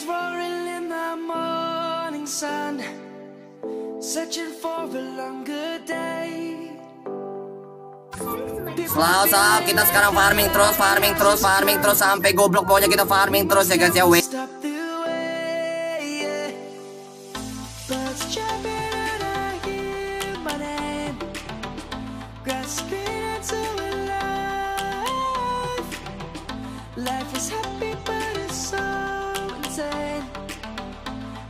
Birds roaring in the morning sun, searching for a longer day. Slow up, kita sekarang farming terus sampai goblok, pokoknya kita farming terus ya guys ya. Life is happy but it's so insane.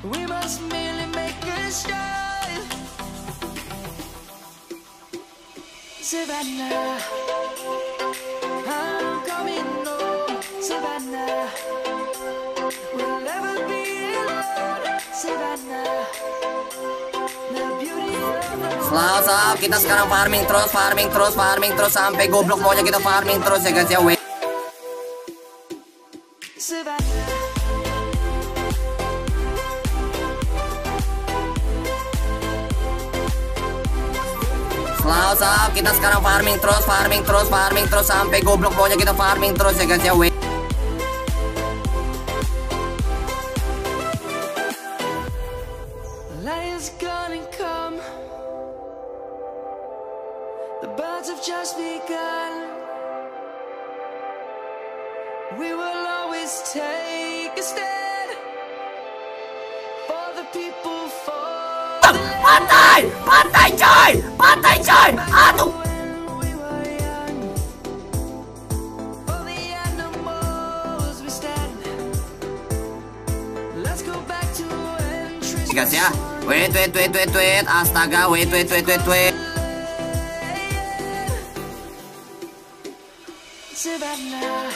We must merely make a start. Savannah, I'm coming home. Savannah, we'll never be alone. Savannah, the beauty of love. Slow up, kita sekarang farming terus sampai goblok, pokoknya kita farming terus ya guys ya. Slow up, kita sekarang farming terus sampai goblok, pokoknya kita farming terus ya guys ya. Lion's gonna come, the birds have just begun. We will always take a stand for the people, for the land. Pantai coy. Aduh. We were young. For the animals we stand. Let's go back to entry. Guys ya. Wait. Astaga, wait. Savannah.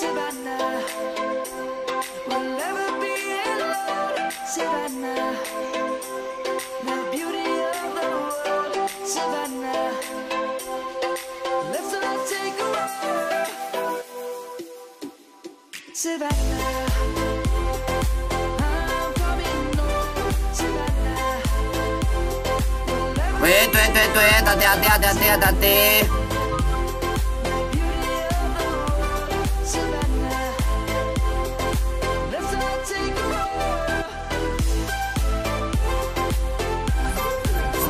Savannah, we'll never be alone. Savannah, the beauty of the world. Savannah, let's not take a walk. Savannah, I'm coming home. Savannah, we'll never be alone. Wait, hati-hati.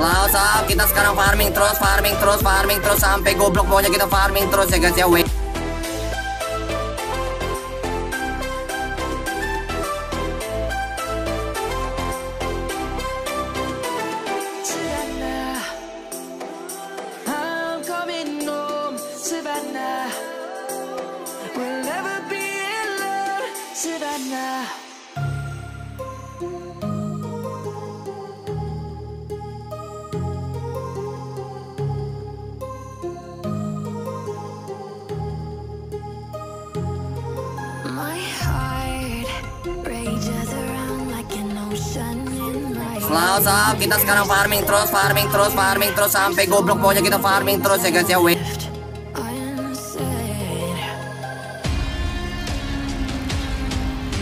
Slow up, kita sekarang farming terus sampai goblok, pokoknya kita farming terus ya guys ya. Savannah, I'm coming home. Savannah, we'll never be alone. Savannah. Slow up, kita sekarang farming terus sampai goblok, pokoknya kita farming terus ya guys ya. Slow up,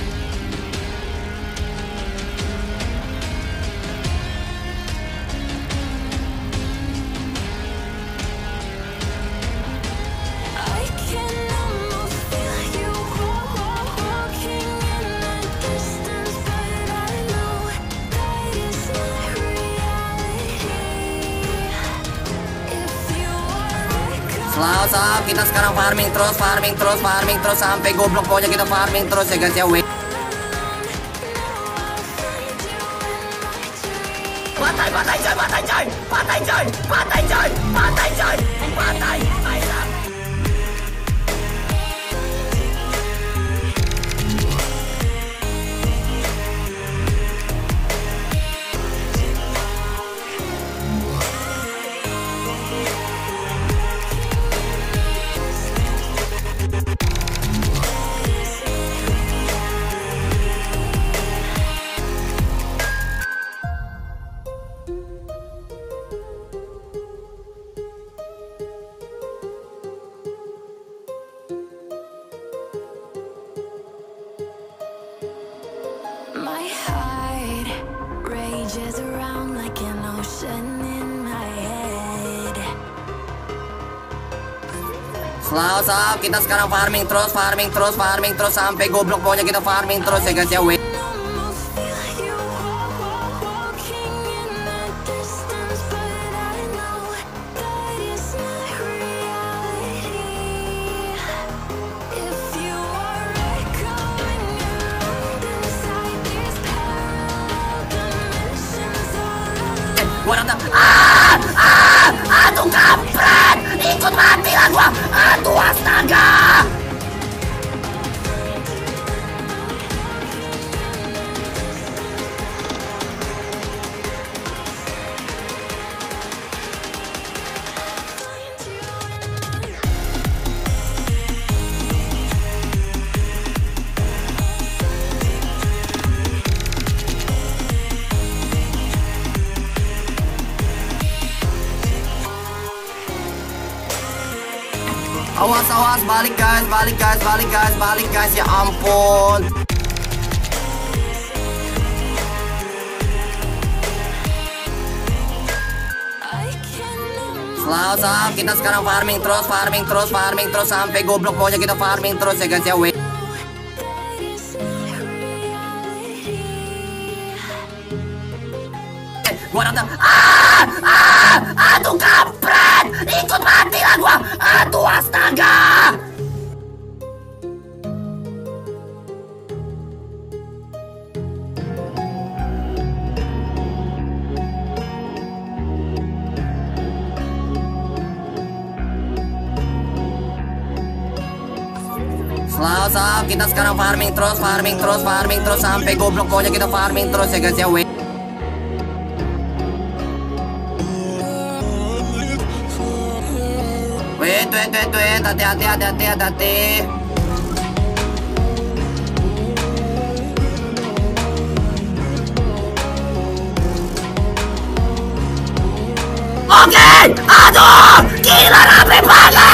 kita sekarang farming terus sampai goblok, pokoknya kita farming terus ya guys ya. Pantai coy. My heart rages around like an ocean in my head. Slow up, kita sekarang farming terus sampai goblok pokoknya kita farming terus ya guys ya. Wait. Aduh kampret, ikut mati lah gua. Aduh astaga. Awas balik guys ya ampun. Slow up, kita sekarang farming terus sampai goblok pokoknya kita farming terus ya guys ya. Wait. Gua datang. Aduh kampret, ikut mati lah gua. Aduh astaga. Slow up, kita sekarang farming terus sampai goblok pokoknya kita farming terus ya guys ya. Wait. Wait, hati-hati. Oke, aduh, gila rame banget.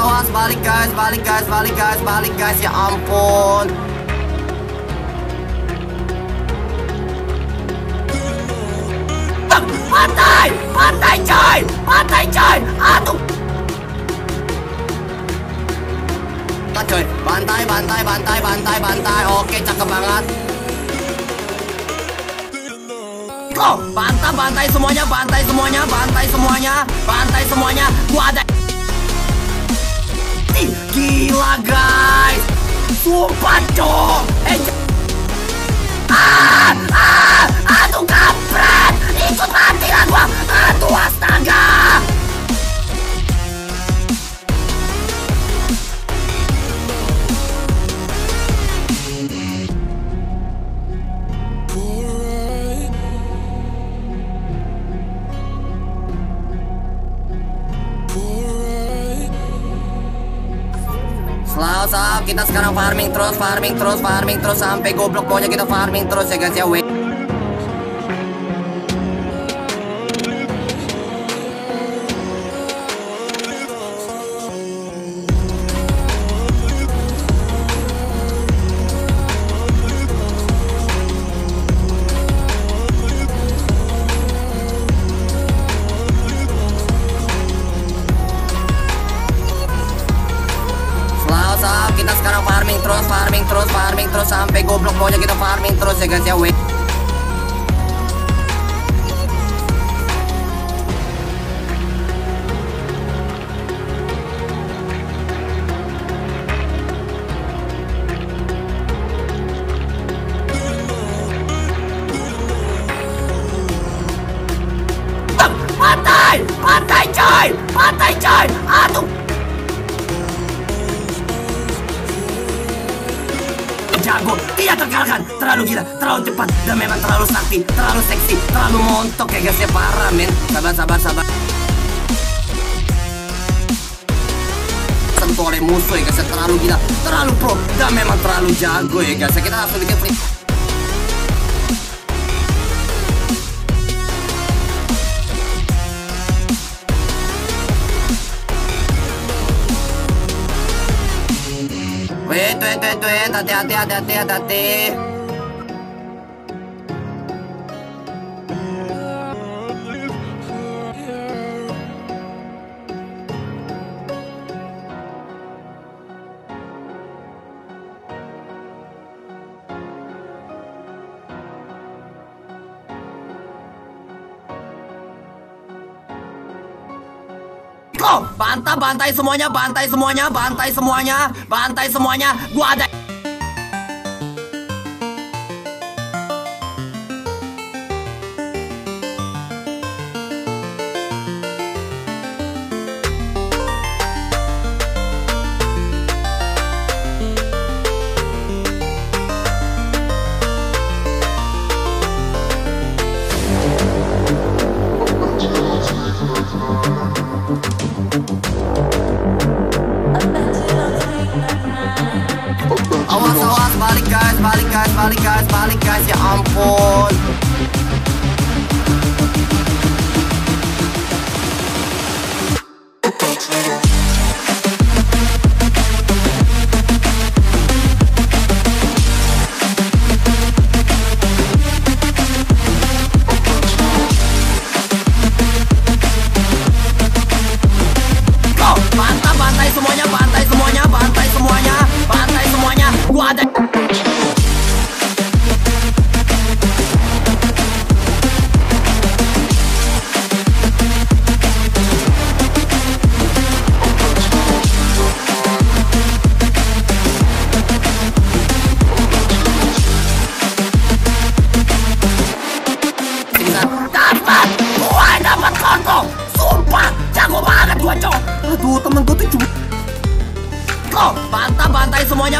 Awas balik guys ya ampun. Pantai coy. Aduh. Coy, bantai. Oke, cakep banget. Go, bantai semuanya. Gua ada. Gila guys, sumpah dong. Aduh kampret, ikut mati lah gua. Aduh astaga. Up, kita sekarang farming terus sampai goblok pokoknya kita farming terus ya guys ya. Wait. Kita sekarang farming terus sampai goblok pokoknya kita farming terus ya guys ya. Wait. Pantai coy. Aduh. Jago, tidak terkalahkan, terlalu gila, terlalu cepat, dan memang terlalu sakti, terlalu seksi, terlalu montok ya guys ya. Parah men. Sabar sentuh oleh musuh ya guys ya. Terlalu gila, terlalu pro, dan memang terlalu jago ya guys ya. Kita langsung bikin free. Wait, hati-hati. Bantai semuanya, bantai semuanya, bantai semuanya, bantai semuanya. Gua ada. Balik guys, ya ampun.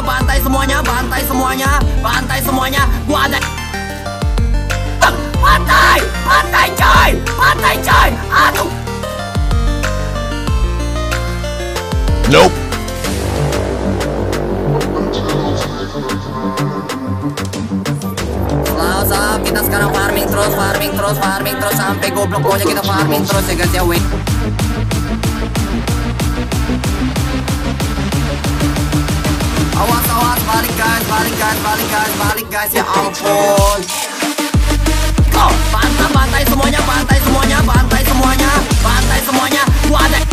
Bantai semuanya, gua ada. Bantai coy, aduh. Nope. Laos, kita sekarang farming terus sampai goblok pokoknya kita farming terus ya guys ya, wait. Awas, balik guys, ya ampun. Go, bantai semuanya, gua ada.